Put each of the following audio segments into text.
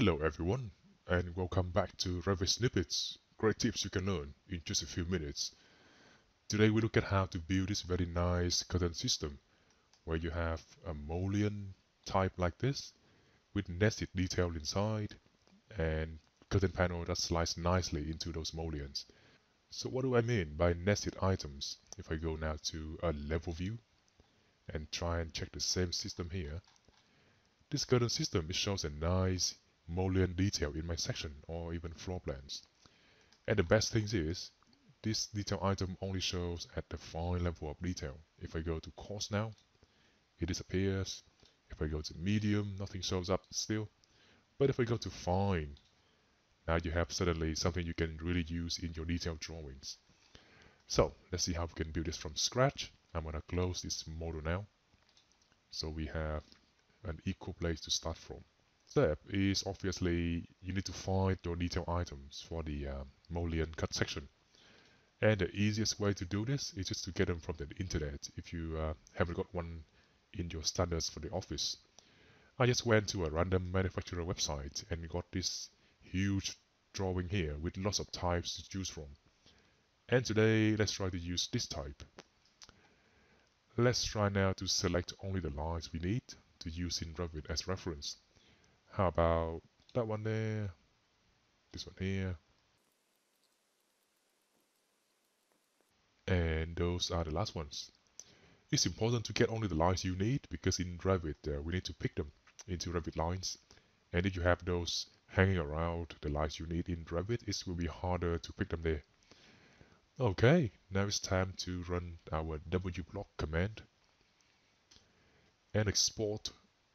Hello everyone, and welcome back to Revit Snippets. Great tips you can learn in just a few minutes. Today we look at how to build this very nice curtain system, where you have a mullion type like this, with nested detail inside, and curtain panel that slides nicely into those mullions. So what do I mean by nested items? If I go now to a level view, and try and check the same system here, this curtain system, it shows a nice mullion detail in my section or even floor plans. And the best thing is, this detail item only shows at the fine level of detail. If I go to coarse now, it disappears. If I go to medium, nothing shows up still. But if I go to fine, now you have suddenly something you can really use in your detailed drawings. So let's see how we can build this from scratch. I'm gonna close this model now, so we have an equal place to start from. Step is obviously you need to find your detail items for the mullion cut section, and the easiest way to do this is just to get them from the internet if you haven't got one in your standards for the office. I just went to a random manufacturer website and got this huge drawing here with lots of types to choose from, and today let's try to use this type. Let's try now to select only the lines we need to use in Revit as reference. How about that one there, this one here, and those are the last ones. It's important to get only the lines you need, because in Revit we need to pick them into Revit lines, and if you have those hanging around the lines you need in Revit, it will be harder to pick them there. Okay, now it's time to run our WG block command and export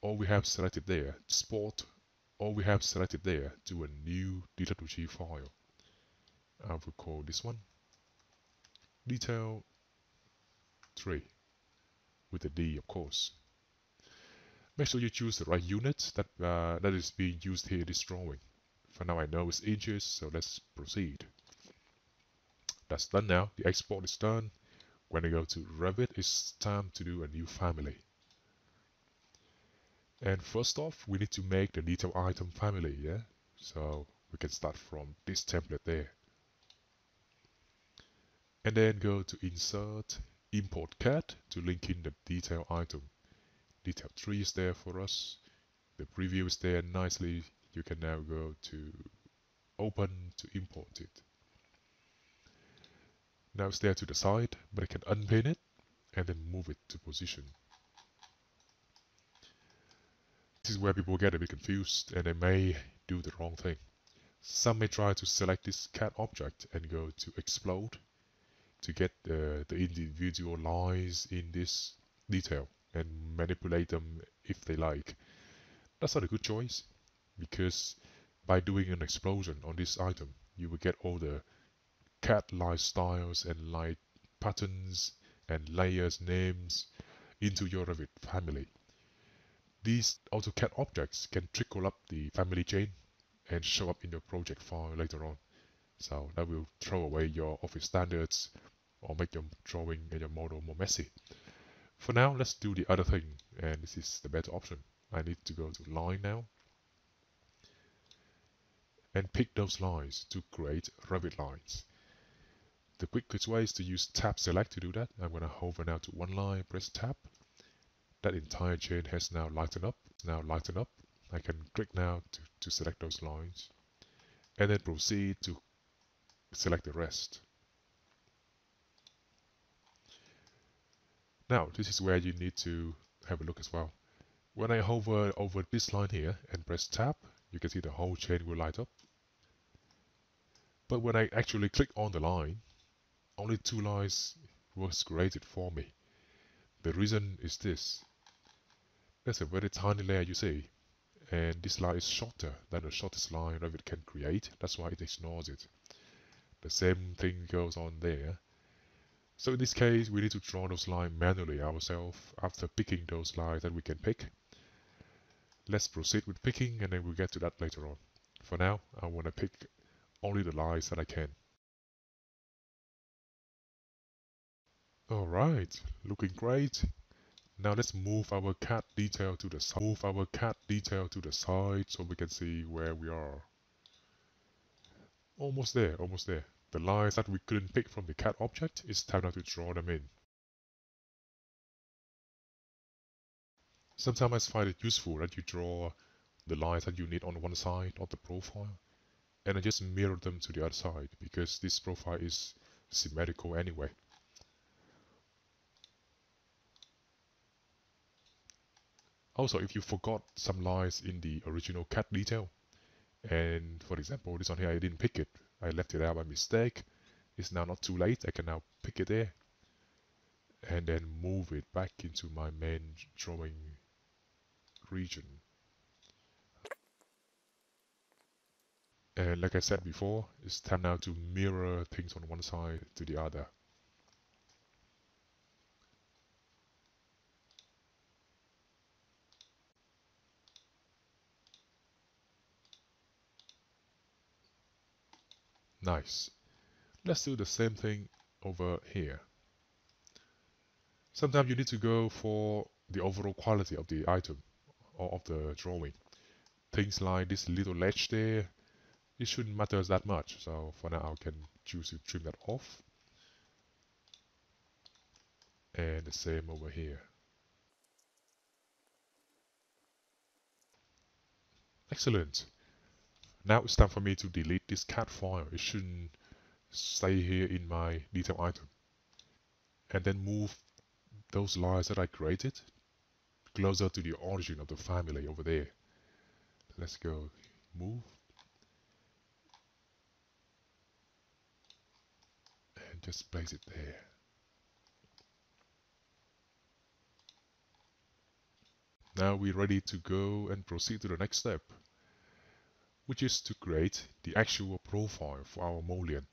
all we have selected there, to a new DWG file. I will call this one detail 3, with a D of course. Make sure you choose the right unit that is being used here in this drawing. For now I know it's inches, so let's proceed. That's done now, the export is done. When I go to Revit, it's time to do a new family. And first off, we need to make the detail item family, yeah? So we can start from this template there. And then go to Insert, Import CAD to link in the detail item. Detail 3 is there for us. The preview is there nicely. You can now go to Open to import it. Now it's there to the side, but I can unpin it and then move it to position. This is where people get a bit confused and they may do the wrong thing. Some may try to select this CAD object and go to explode to get the individual lines in this detail and manipulate them if they like. That's not a good choice, because by doing an explosion on this item, you will get all the CAD light styles and light patterns and layers names into your Revit family. These AutoCAD objects can trickle up the family chain and show up in your project file later on. So that will throw away your office standards or make your drawing and your model more messy. For now, let's do the other thing, and this is the better option. I need to go to line now and pick those lines to create Revit lines. The quickest way is to use Tab Select to do that. I'm going to hover now to one line, press Tab. That entire chain has now lightened up. I can click now to select those lines and then proceed to select the rest. Now this is where you need to have a look as well. When I hover over this line here and press Tab, you can see the whole chain will light up. But when I actually click on the line, only two lines was created for me. The reason is this. That's a very tiny layer you see, and this line is shorter than the shortest line Revit can create. That's why it ignores it. The same thing goes on there. So in this case, we need to draw those lines manually ourselves after picking those lines that we can pick. Let's proceed with picking, and then we'll get to that later on. For now, I want to pick only the lines that I can. Alright, looking great. Now let's move our CAD detail to the side. Move our CAD detail to the side so we can see where we are. Almost there, almost there. The lines that we couldn't pick from the CAD object, it's time now to draw them in. Sometimes I find it useful that you draw the lines that you need on one side of the profile and I just mirror them to the other side because this profile is symmetrical anyway. Also, if you forgot some lines in the original CAD detail, and for example this one here, I didn't pick it, I left it out by mistake, it's now not too late, I can now pick it there and then move it back into my main drawing region. And like I said before, it's time now to mirror things on one side to the other. Nice. Let's do the same thing over here. Sometimes you need to go for the overall quality of the item or of the drawing. Things like this little ledge there, it shouldn't matter that much. So for now I can choose to trim that off. And the same over here. Excellent. Now it's time for me to delete this CAD file. It shouldn't stay here in my detail item. And then move those lines that I created closer to the origin of the family over there. Let's go move. And just place it there. Now we're ready to go and proceed to the next step, which is to create the actual profile for our mullion.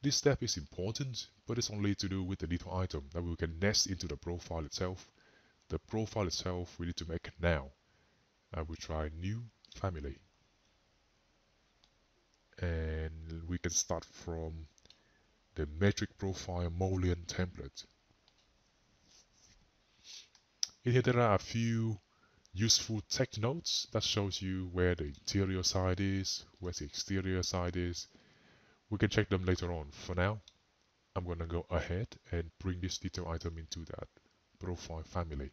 This step is important, but it's only to do with the detail item that we can nest into the profile itself. The profile itself we need to make now. I will try new family. And we can start from the metric profile mullion template. In here there are a few useful text notes that shows you where the interior side is, where the exterior side is. We can check them later on. For now, I'm going to go ahead and bring this detail item into that profile family.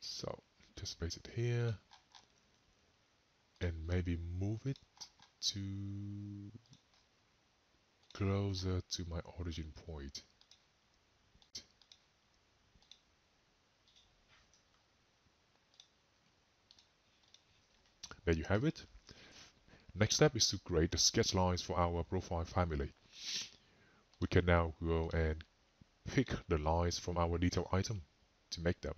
So just place it here and maybe move it to closer to my origin point. There you have it. Next step is to create the sketch lines for our profile family. We can now go and pick the lines from our detail item to make them.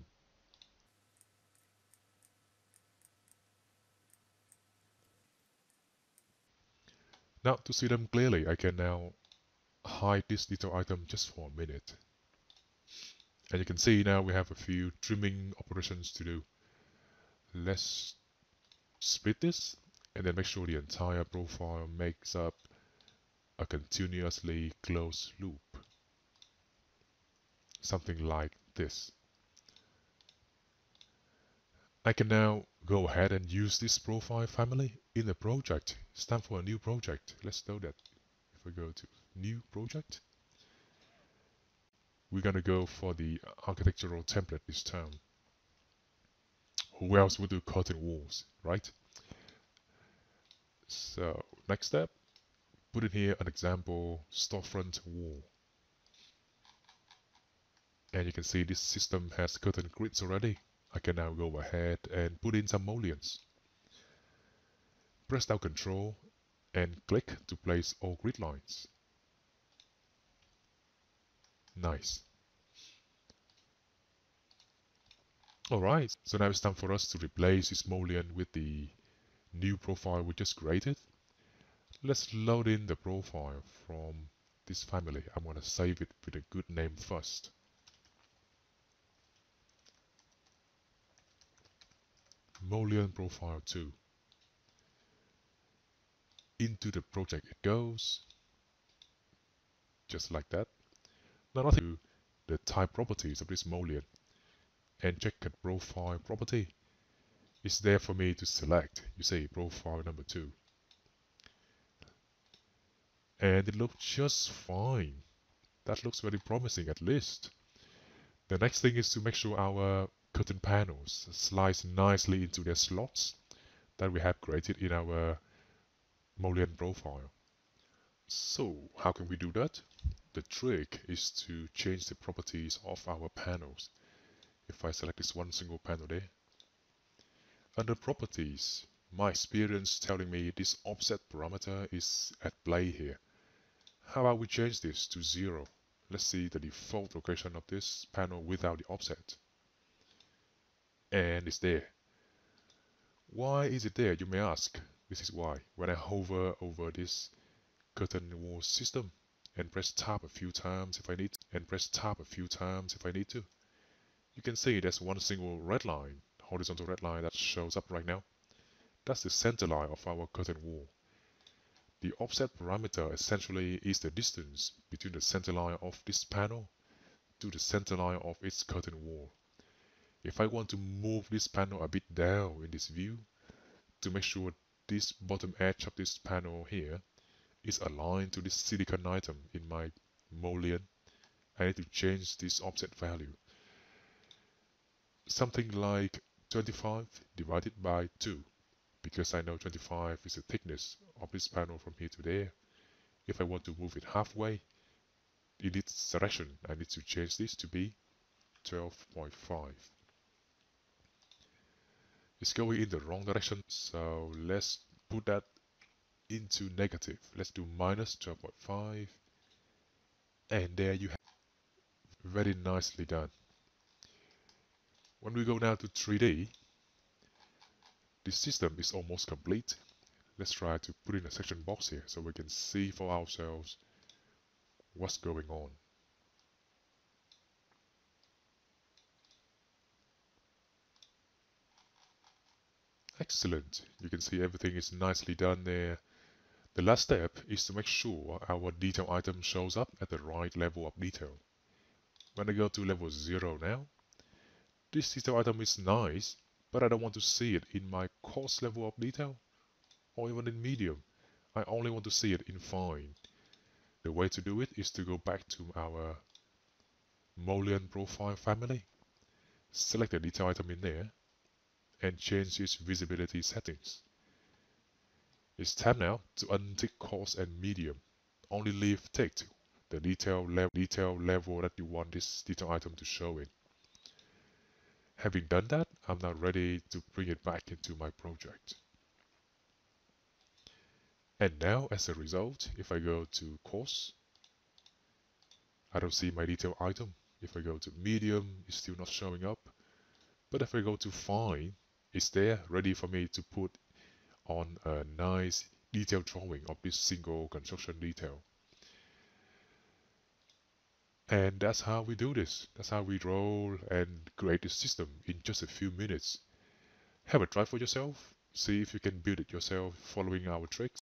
Now to see them clearly, I can now hide this detail item just for a minute. And you can see now we have a few trimming operations to do. Let's split this and then make sure the entire profile makes up a continuously closed loop. Something like this. I can now go ahead and use this profile family in the project. It's time for a new project. Let's do that. If we go to new project, we're going to go for the architectural template this time. Who else would do curtain walls, right? So next step, put in here an example storefront wall. And you can see this system has curtain grids already. I can now go ahead and put in some mullions. Press down Control and click to place all grid lines. Nice. Alright, so now it's time for us to replace this mullion with the new profile we just created. Let's load in the profile from this family. I'm going to save it with a good name first. Mullion profile 2. Into the project it goes. Just like that. Now I think the type properties of this mullion and check at profile property. It's there for me to select, you see, profile number 2. And it looks just fine. That looks very promising, at least. The next thing is to make sure our curtain panels slice nicely into their slots that we have created in our mullion profile. So how can we do that? The trick is to change the properties of our panels. If I select this one single panel there, under properties, my experience telling me this offset parameter is at play here. How about we change this to 0? Let's see the default location of this panel without the offset. And it's there. Why is it there, you may ask? This is why. When I hover over this curtain wall system and press tab a few times if I need to, you can see there's one single red line, horizontal red line that shows up right now. That's the center line of our curtain wall. The offset parameter essentially is the distance between the center line of this panel to the center line of its curtain wall. If I want to move this panel a bit down in this view to make sure this bottom edge of this panel here is aligned to this silicon item in my mullion, I need to change this offset value. Something like 25 divided by 2, because I know 25 is the thickness of this panel from here to there. If I want to move it halfway in its direction, I need to change this to be 12.5. It's going in the wrong direction, so let's put that into negative. Let's do minus 12.5, and there you have it. Very nicely done. When we go now to 3D, the system is almost complete. Let's try to put in a section box here so we can see for ourselves what's going on. Excellent, you can see everything is nicely done there. The last step is to make sure our detail item shows up at the right level of detail. When I go to level 0 now, this detail item is nice, but I don't want to see it in my coarse level of detail, or even in medium. I only want to see it in fine. The way to do it is to go back to our mullion profile family, select the detail item in there, and change its visibility settings. It's time now to untick coarse and medium. Only leave ticked the detail level that you want this detail item to show in. Having done that, I'm now ready to bring it back into my project. And now, as a result, if I go to coarse, I don't see my detail item. If I go to medium, it's still not showing up. But if I go to fine, it's there, ready for me to put on a nice detailed drawing of this single construction detail. And that's how we do this. That's how we roll and create this system in just a few minutes. Have a try for yourself. See if you can build it yourself following our tricks.